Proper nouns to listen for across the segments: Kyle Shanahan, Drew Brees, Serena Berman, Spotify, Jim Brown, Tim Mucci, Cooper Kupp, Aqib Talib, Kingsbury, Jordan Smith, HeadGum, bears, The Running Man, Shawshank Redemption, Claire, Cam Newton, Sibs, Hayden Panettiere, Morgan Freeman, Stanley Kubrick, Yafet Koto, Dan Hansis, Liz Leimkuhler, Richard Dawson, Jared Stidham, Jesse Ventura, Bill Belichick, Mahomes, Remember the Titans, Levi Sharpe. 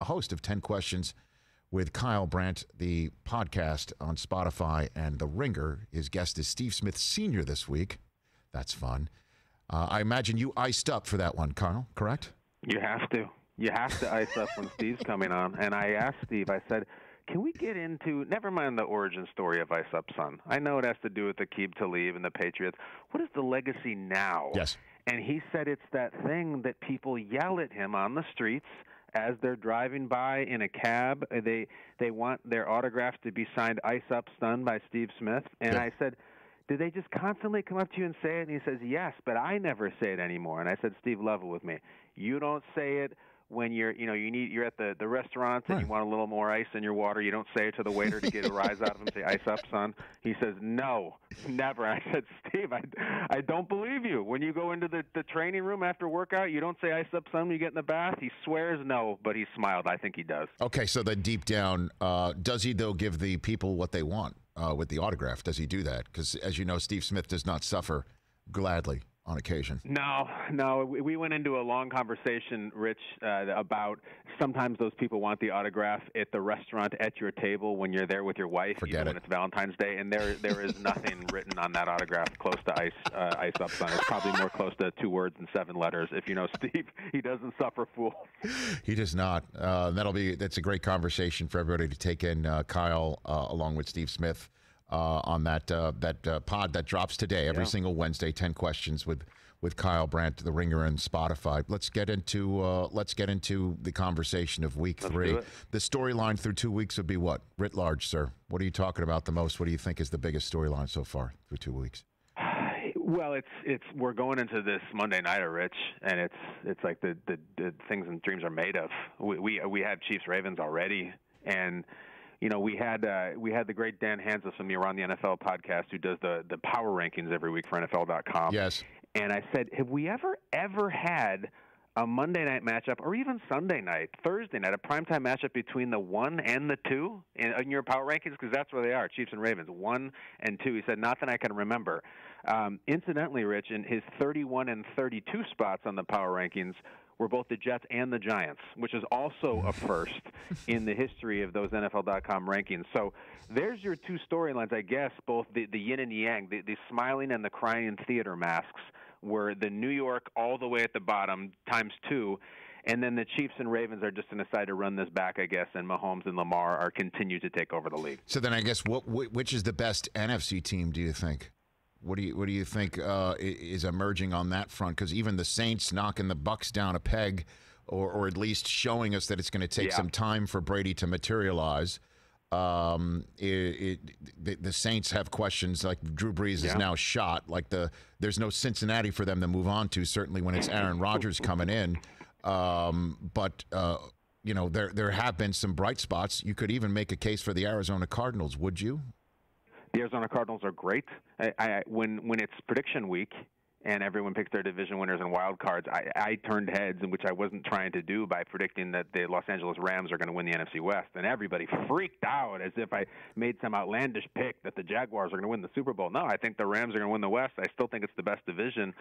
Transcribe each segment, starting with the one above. a host of 10 Questions with Kyle Brandt, the podcast on Spotify and The Ringer. His guest is Steve Smith Sr. this week. That's fun. I imagine you iced up for that one, Kyle, correct? You have to. You have to ice up when Steve's coming on. And I asked Steve, I said, can we get into, never mind the origin story of Ice Up Son. I know it has to do with Aqib Talib and the Patriots. What is the legacy now? Yes. And he said it's that thing that people yell at him on the streets as they're driving by in a cab. They want their autographs to be signed Ice Up Son by Steve Smith. And yeah. I said, do they just constantly come up to you and say it? And he says, yes, but I never say it anymore. And I said, Steve, level with me. You don't say it when you're at the restaurant and you want a little more ice in your water. You don't say it to the waiter to get a rise out of him and say, Ice Up, son. He says, no, never. I said, Steve, I don't believe you. When you go into the training room after workout, you don't say Ice Up, son, when you get in the bath. He swears no, but he smiled. I think he does. Okay, so then deep down, does he, though, give the people what they want with the autograph? Does he do that? Because, as you know, Steve Smith does not suffer gladly on occasion. No. We went into a long conversation, Rich, about sometimes those people want the autograph at the restaurant at your table when you're there with your wife. Forget it. When it's Valentine's Day, and there is nothing written on that autograph close to Ice Up Son. It's probably more close to 2 words and 7 letters. If you know Steve, he doesn't suffer fools. He does not. That's a great conversation for everybody to take in. Kyle, along with Steve Smith. On that pod that drops today, every single Wednesday, 10 Questions with Kyle Brandt, The Ringer, and Spotify. Let's get into the conversation of week three. The storyline through 2 weeks would be what? Writ large, sir. What are you talking about the most? What do you think is the biggest storyline so far through 2 weeks? Well, it's we're going into this Monday nighter, Rich, and it's like the things and dreams are made of. We have Chiefs Ravens already, and you know, we had the great Dan Hansis from the Around the NFL podcast, who does the power rankings every week for NFL.com. Yes. And I said, have we ever had a Monday night matchup, or even Sunday night, Thursday night, a primetime matchup between the 1 and the 2 in your power rankings? Because that's where they are, Chiefs and Ravens, 1 and 2. He said, not that I can remember. Incidentally, Rich, in his 31 and 32 spots on the power rankings, were both the Jets and the Giants, which is also a first in the history of those NFL.com rankings. So there's your two storylines, I guess, both the yin and yang, the smiling and the crying theater masks, were the New York all the way at the bottom times 2, and then the Chiefs and Ravens are just going to decide to run this back, I guess, and Mahomes and Lamar are continue to take over the league. So then I guess which is the best NFC team, do you think? What do you think is emerging on that front? Because even the Saints knocking the Bucs down a peg, or at least showing us that it's going to take some time for Brady to materialize. The Saints have questions like Drew Brees is now shot. Like there's no Cincinnati for them to move on to. Certainly when it's Aaron Rodgers coming in, there have been some bright spots. You could even make a case for the Arizona Cardinals, would you? The Arizona Cardinals are great. When it's prediction week and everyone picks their division winners and wild cards, I turned heads, which I wasn't trying to do, by predicting that the Los Angeles Rams are going to win the NFC West. And everybody freaked out as if I made some outlandish pick that the Jaguars are going to win the Super Bowl. No, I think the Rams are going to win the West. I still think it's the best division.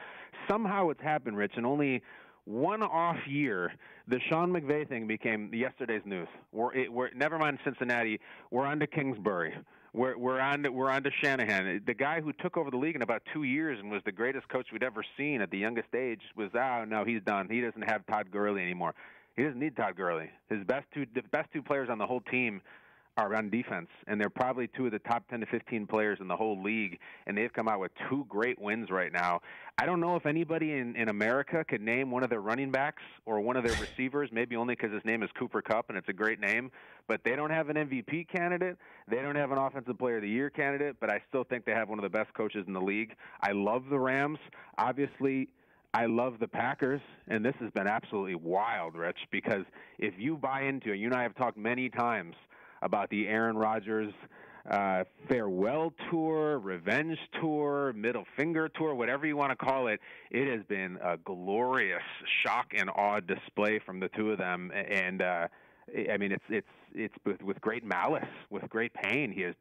Somehow it's happened, Rich, and only one off year, the Sean McVay thing became yesterday's news. We're never mind Cincinnati. We're on to Kingsbury. We're on to Shanahan. The guy who took over the league in about 2 years and was the greatest coach we'd ever seen at the youngest age was, oh, no, he's done. He doesn't have Todd Gurley anymore. He doesn't need Todd Gurley. The best two players on the whole team are on defense, and they're probably two of the top 10 to 15 players in the whole league, and they've come out with 2 great wins right now. I don't know if anybody in America could name one of their running backs or one of their receivers, maybe only because his name is Cooper Kupp, and it's a great name, but they don't have an MVP candidate. They don't have an Offensive Player of the Year candidate, but I still think they have one of the best coaches in the league. I love the Rams. Obviously, I love the Packers, and this has been absolutely wild, Rich, because if you buy into it, you and I have talked many times about the Aaron Rodgers farewell tour, revenge tour, middle finger tour, whatever you want to call it. It has been a glorious shock and awe display from the two of them. And I mean, it's with great malice, with great pain, he has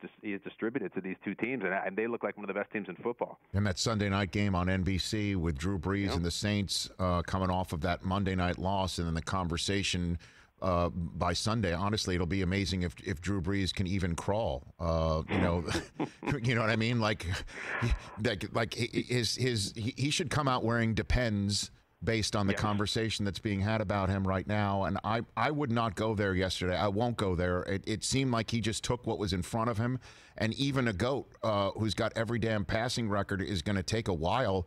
distributed to these two teams, and they look like one of the best teams in football. And that Sunday night game on NBC with Drew Brees and the Saints coming off of that Monday night loss, and then the conversation by Sunday. Honestly, it'll be amazing if Drew Brees can even crawl. You know what I mean? Like he should come out wearing Depends based on the conversation that's being had about him right now. And I would not go there yesterday. I won't go there. It seemed like he just took what was in front of him. And even a GOAT who's got every damn passing record is going to take a while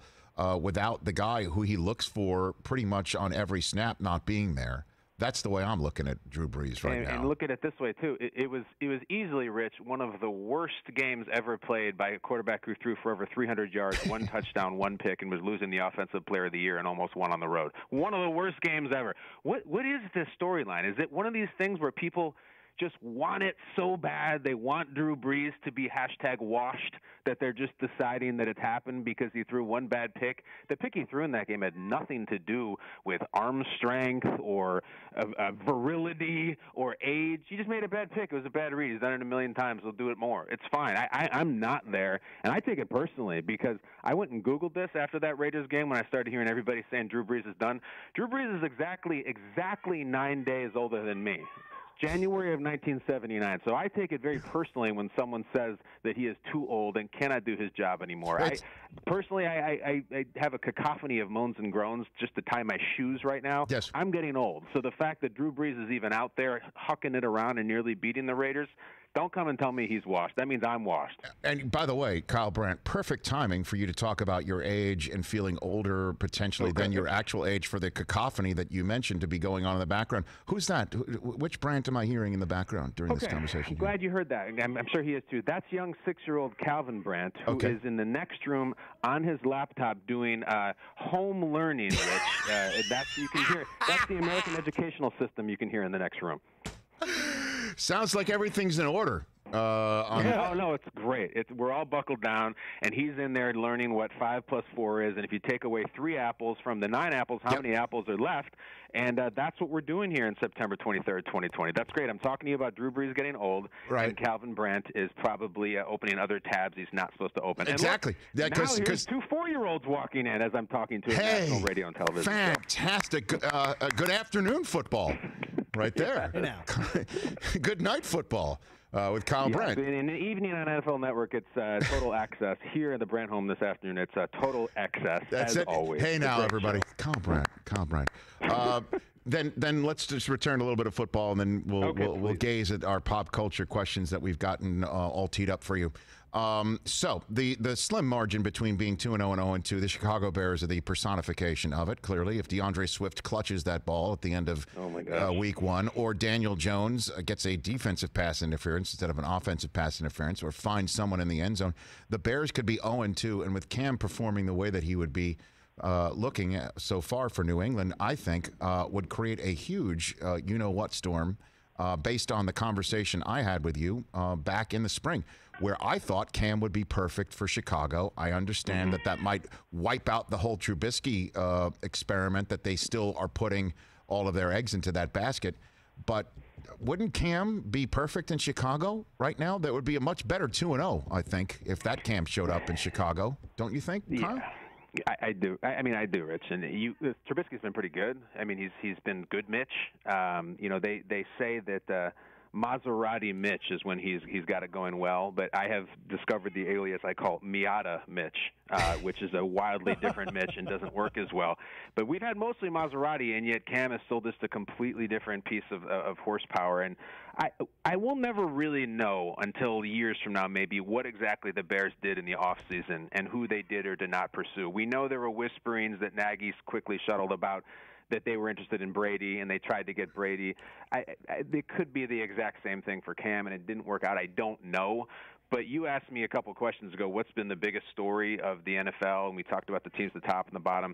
without the guy who he looks for pretty much on every snap not being there. That's the way I'm looking at Drew Brees right now. And look at it this way, too. It was easily, Rich, one of the worst games ever played by a quarterback who threw for over 300 yards, one touchdown, one pick, and was losing the Offensive Player of the Year and almost won on the road. One of the worst games ever. What is this storyline? Is it one of these things where people just want it so bad, they want Drew Brees to be hashtag washed, that they're just deciding that it's happened because he threw one bad pick? The pick he threw in that game had nothing to do with arm strength or virility or age. He just made a bad pick. It was a bad read. He's done it a million times. He'll do it more. It's fine. I'm not there, and I take it personally because I went and Googled this after that Raiders game when I started hearing everybody saying Drew Brees is done. Drew Brees is exactly 9 days older than me. January of 1979. So I take it very personally when someone says that he is too old and cannot do his job anymore. I personally have a cacophony of moans and groans just to tie my shoes right now. Yes. I'm getting old. So the fact that Drew Brees is even out there hucking it around and nearly beating the Raiders, don't come and tell me he's washed. That means I'm washed. And by the way, Kyle Brandt, perfect timing for you to talk about your age and feeling older potentially than your actual age for the cacophony that you mentioned to be going on in the background. Who's that? Which Brandt am I hearing in the background during this conversation? I'm glad you heard that. I'm sure he is too. That's young 6-year-old Calvin Brandt, who is in the next room on his laptop doing home learning, which you can hear. That's the American educational system you can hear in the next room. Sounds like everything's in order. No, it's great. We're all buckled down, and he's in there learning what 5 plus 4 is, and if you take away 3 apples from the 9 apples, how many apples are left? And that's what we're doing here on September 23rd, 2020. That's great. I'm talking to you about Drew Brees getting old, and Calvin Brandt is probably opening other tabs he's not supposed to open. Exactly. And look, now here's 2 four-year-olds walking in as I'm talking to national radio and television. Fantastic. Good afternoon, football. Right there. Good night, football. With Kyle Brandt. In the evening on NFL Network, it's Total Access. Here in the Brandt home this afternoon, it's Total Access, as always. Hey, now, everybody. Show. Kyle Brandt. Kyle Brandt. Then let's just return a little bit of football, and then we'll gaze at our pop culture questions that we've gotten all teed up for you. So the slim margin between being 2-0 and 0-2, the Chicago Bears are the personification of it, clearly. If DeAndre Swift clutches that ball at the end of week one, or Daniel Jones gets a defensive pass interference instead of an offensive pass interference, or finds someone in the end zone, the Bears could be 0-2. And with Cam performing the way that he would be looking at so far for New England, I think would create a huge you-know-what storm based on the conversation I had with you back in the spring, where I thought Cam would be perfect for Chicago. I understand that might wipe out the whole Trubisky experiment, that they still are putting all of their eggs into that basket. But wouldn't Cam be perfect in Chicago right now? That would be a much better 2-0, I think, if that Cam showed up in Chicago. Don't you think, Kyle? Yeah. I do. I do, Rich. And Trubisky's been pretty good. I mean, he's been good, Mitch. They say that Maserati Mitch is when he's got it going well. But I have discovered the alias I call Miata Mitch, which is a wildly different Mitch and doesn't work as well. But we've had mostly Maserati, and yet Cam is still just a completely different piece of horsepower. And I will never really know until years from now maybe what exactly the Bears did in the offseason and who they did or did not pursue. We know there were whisperings that Nagy's quickly shuttled about that they were interested in Brady, and they tried to get Brady. It could be the exact same thing for Cam, and it didn't work out. I don't know. But you asked me a couple questions ago what's been the biggest story of the NFL, and we talked about the teams at the top and the bottom.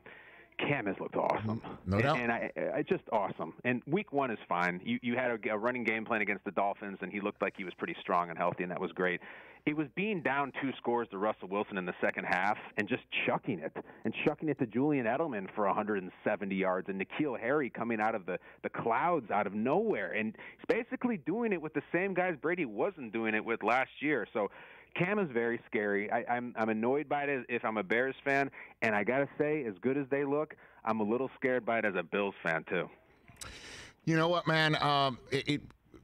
Cam has looked awesome. No doubt. And I just awesome. And week one is fine. You had a running game plan against the Dolphins, and he looked like he was pretty strong and healthy, and that was great. It was being down 2 scores to Russell Wilson in the second half and just chucking it to Julian Edelman for 170 yards and N'Keal Harry coming out of the clouds out of nowhere. And he's basically doing it with the same guys Brady wasn't doing it with last year. So Cam is very scary. I'm annoyed by it if I'm a Bears fan, and I got to say, as good as they look, I'm a little scared by it as a Bills fan, too. You know what, man?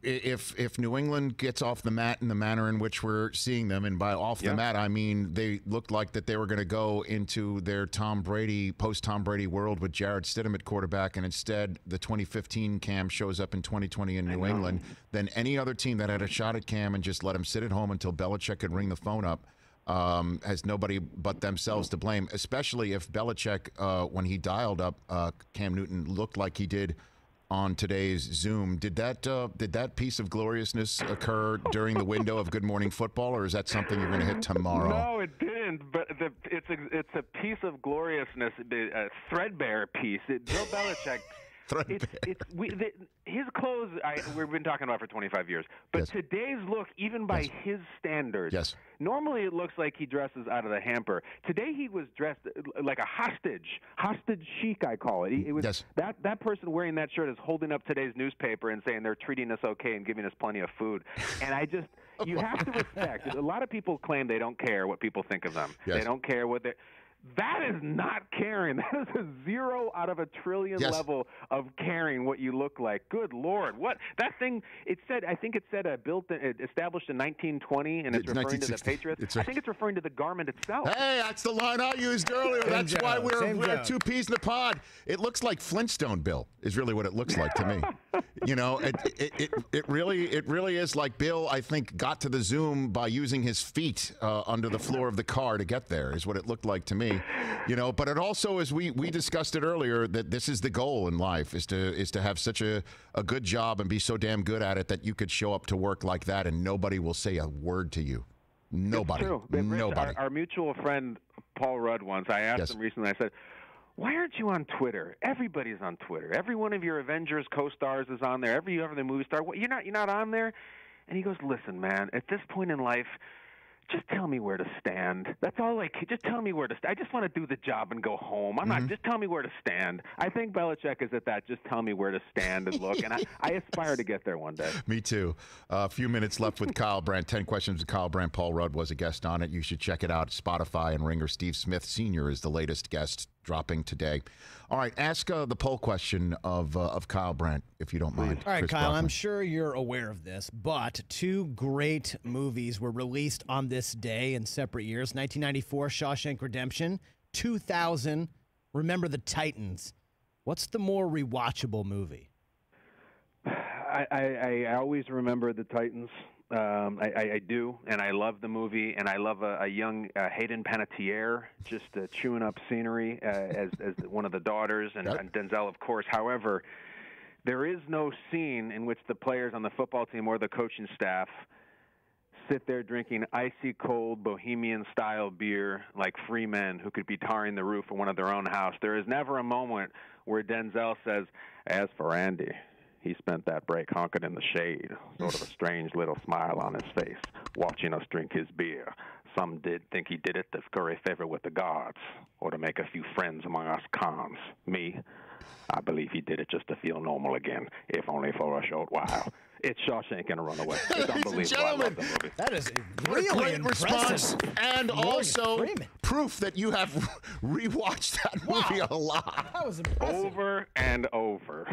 If New England gets off the mat in the manner in which we're seeing them, and by off the mat I mean they looked like that they were going to go into their Tom Brady, post-Tom Brady world with Jared Stidham at quarterback, and instead the 2015 Cam shows up in 2020 in New England, than any other team that had a shot at Cam and just let him sit at home until Belichick could ring the phone up. Has nobody but themselves to blame, especially if Belichick, when he dialed up Cam Newton, looked like he did on today's Zoom. Did that piece of gloriousness occur during the window of Good Morning Football, or is that something you're going to hit tomorrow? No, it didn't. But it's a piece of gloriousness, a threadbare piece. Bill Belichick. His clothes, we've been talking about for 25 years. But today's look, even by his standards, normally it looks like he dresses out of the hamper. Today he was dressed like a hostage chic, I call it. It was that person wearing that shirt is holding up today's newspaper and saying they're treating us okay and giving us plenty of food. And I just, you have to respect. A lot of people claim they don't care what people think of them. They don't care what they. That is not caring. That is a 0 out of a trillion level of caring what you look like. Good Lord. What? That thing, it said, I think it said it established in 1920, and it's referring to the Patriots. I think it's referring to the garment itself. Hey, that's the line I used earlier. That's why we're two peas in the pod. It looks like Flintstone Bill is really what it looks like to me. You know, it really is like Bill, I think, got to the Zoom by using his feet under the floor of the car to get there is what it looked like to me. You know, but it also, as we discussed it earlier, that this is the goal in life, is to have such a good job and be so damn good at it that you could show up to work like that and nobody will say a word to you. Nobody. It's true. Nobody. Our mutual friend Paul Rudd once, I asked him recently, I said, why aren't you on Twitter? Everybody's on Twitter. Every one of your Avengers co-stars is on there. Every other movie star. What, you're not on there? And he goes, listen, man, at this point in life, just tell me where to stand. That's all I can. Just tell me where to stand. I just want to do the job and go home. I'm not. Just tell me where to stand. I think Belichick is at that. Just tell me where to stand and look. And I aspire to get there one day. Me too. A few minutes left with Kyle Brandt. 10 questions with Kyle Brandt. Paul Rudd was a guest on it. You should check it out. Spotify and Ringer. Steve Smith Sr. is the latest guest dropping today. All right, ask the poll question of Kyle Brandt, if you don't mind. All right, Chris Kyle, Buckman. I'm sure you're aware of this, but two great movies were released on this day in separate years. 1994, Shawshank Redemption. 2000, Remember the Titans. What's the more rewatchable movie? I always remember the Titans. I do, and I love the movie, and I love a young Hayden Panettiere just chewing up scenery as one of the daughters, and Denzel, of course. However, there is no scene in which the players on the football team or the coaching staff sit there drinking icy cold Bohemian-style beer like free men who could be tarring the roof of one of their own house. There is never a moment where Denzel says, as for Andy, he spent that break honking in the shade, sort of a strange little smile on his face, watching us drink his beer. Some did think he did it to curry favor with the gods or to make a few friends among us cons. Me, I believe he did it just to feel normal again, if only for a short while. It's Shawshank and a Runaway. It's unbelievable. I love the movie. That is a really great response, and Morgan also Freeman. Proof that you have rewatched that movie a lot. That was impressive. Over and over.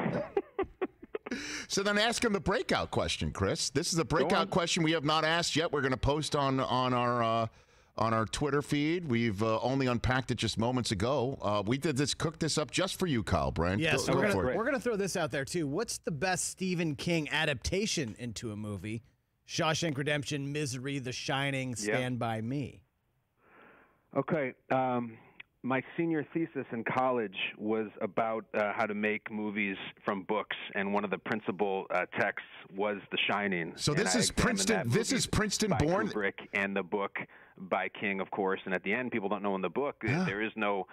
So then ask him the breakout question, Chris. This is a breakout question we have not asked yet. We're going to post on our Twitter feed. We've only unpacked it just moments ago. We did this, cooked this up just for you, Kyle Brandt. Yes, we're going to throw this out there, too. What's the best Stephen King adaptation into a movie? Shawshank Redemption, Misery, The Shining, Stand By Me. Okay, my senior thesis in college was about how to make movies from books, and one of the principal texts was *The Shining*. So this is Princeton. This is Princeton-born. Kubrick, and the book by King, of course. And at the end, people don't know in the book there is no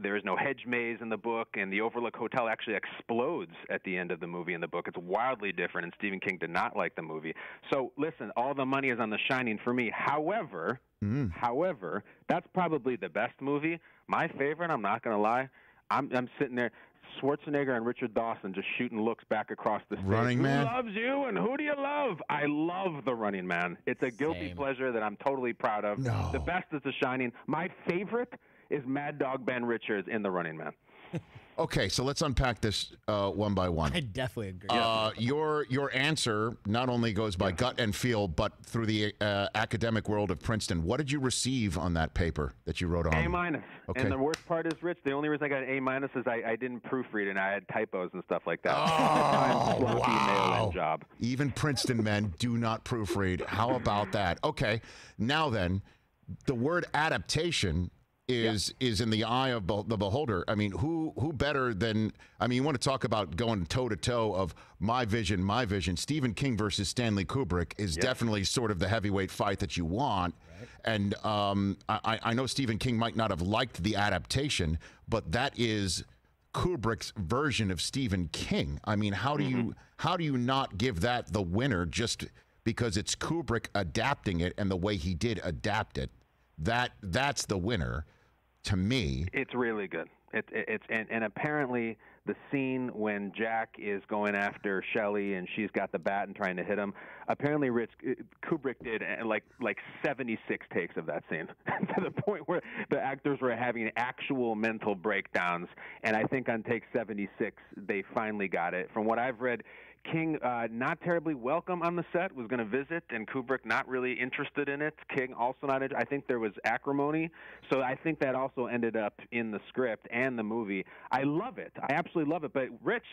hedge maze in the book, and the Overlook Hotel actually explodes at the end of the movie. In the book, it's wildly different, and Stephen King did not like the movie. So listen, all the money is on *The Shining* for me. However, that's probably the best movie. My favorite, I'm not going to lie, I'm sitting there, Schwarzenegger and Richard Dawson just shooting looks back across the stage. Running Man. Who loves you and who do you love? I love The Running Man. It's a guilty pleasure that I'm totally proud of. No. The best is The Shining. My favorite is Mad Dog Ben Richards in The Running Man. Okay, so let's unpack this one by one. I definitely agree. Your answer not only goes by gut and feel, but through the academic world of Princeton. What did you receive on that paper that you wrote on? A-. Okay. And the worst part is, Rich, the only reason I got an A- is I didn't proofread and I had typos and stuff like that. Oh, wow. Job. Even Princeton men do not proofread. How about that? Okay, now then, the word adaptation is in the eye of the beholder. I mean, who better than, I mean, you want to talk about going toe-to-toe of my vision. Stephen King versus Stanley Kubrick is definitely sort of the heavyweight fight that you want. Right. And I know Stephen King might not have liked the adaptation, but that is Kubrick's version of Stephen King. I mean, how do you not give that the winner just because it's Kubrick adapting it and the way he did adapt it? That's the winner, to me. It's really good. It's apparently the scene when Jack is going after Shelley and she's got the bat and trying to hit him. Apparently, Rich, Kubrick did like 76 takes of that scene to the point where the actors were having actual mental breakdowns. And I think on take 76, they finally got it. From what I've read, King, not terribly welcome on the set, was going to visit, and Kubrick not really interested in it. King also not interested. I think there was acrimony. So I think that also ended up in the script and the movie. I love it. I absolutely love it. But, Rich,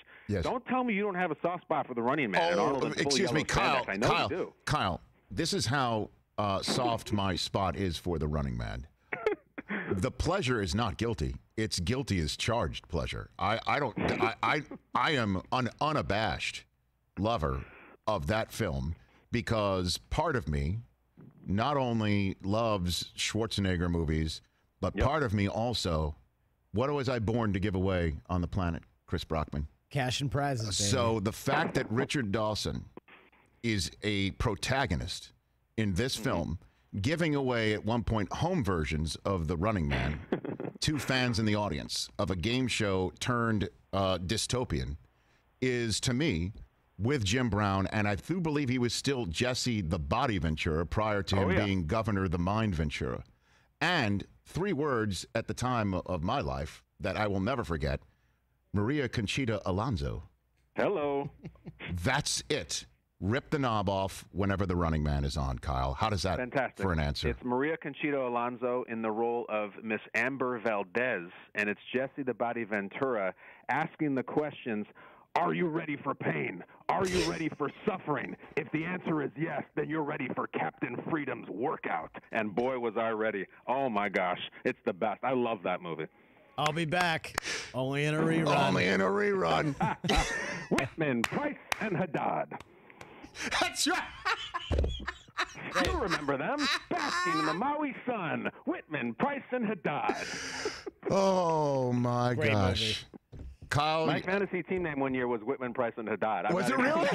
don't tell me you don't have a soft spot for The Running Man. Oh, excuse me, Kyle. I know you do. Kyle, this is how soft my spot is for The Running Man. The pleasure is not guilty. It's guilty as charged pleasure. I am an unabashed lover of that film because part of me not only loves Schwarzenegger movies, but part of me also, what was I born to give away on the planet, Chris Brockman? Cash and prizes. So the fact that Richard Dawson is a protagonist in this film, giving away at one point home versions of The Running Man to fans in the audience of a game show turned dystopian is, to me, with Jim Brown, and I do believe he was still Jesse the Body Ventura prior to him being Governor the Mind Ventura. And three words at the time of my life that I will never forget: Maria Conchita Alonso. Hello. That's it. Rip the knob off whenever The Running Man is on, Kyle. How does that for an answer? It's Maria Conchita Alonso in the role of Miss Amber Valdez, and it's Jesse the Body Ventura asking the questions, are you ready for pain? Are you ready for suffering? If the answer is yes, then you're ready for Captain Freedom's workout. And boy, was I ready. Oh, my gosh. It's the best. I love that movie. I'll be back. Only in a rerun. Only in a rerun. Whitman, Price, and Haddad. That's right. You remember them. Basking in the Maui sun. Whitman, Price, and Haddad. Oh, my gosh. Movie. Kyle, my fantasy team name one year was Whitman, Price, and Haddad. Was it really?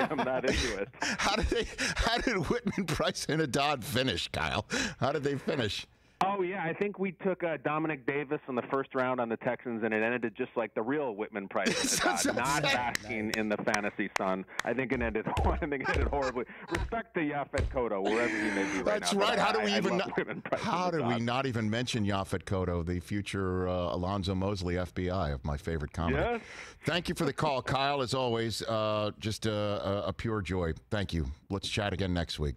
I'm not into it. How did Whitman, Price, and Haddad finish, Kyle? How did they finish? Oh, yeah. I think we took Dominic Davis in the first round on the Texans, and it ended just like the real Whitman, Price, and Haddad, not basking in the fantasy sun. I think it ended horribly. Respect to Yafet Koto, wherever he may be right now. That's right. How do we not even mention Yafet Koto, the future Alonzo Mosley FBI of my favorite comedy? Yes. Thank you for the call, Kyle. As always, just a pure joy. Thank you. Let's chat again next week.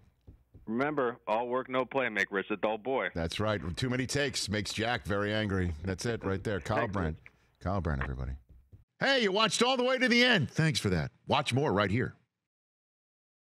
Remember, all work, no play. Make Rich a dull boy. That's right. Too many takes makes Jack very angry. That's it right there. Kyle Brandt. Kyle Brandt, everybody. Hey, you watched all the way to the end. Thanks for that. Watch more right here.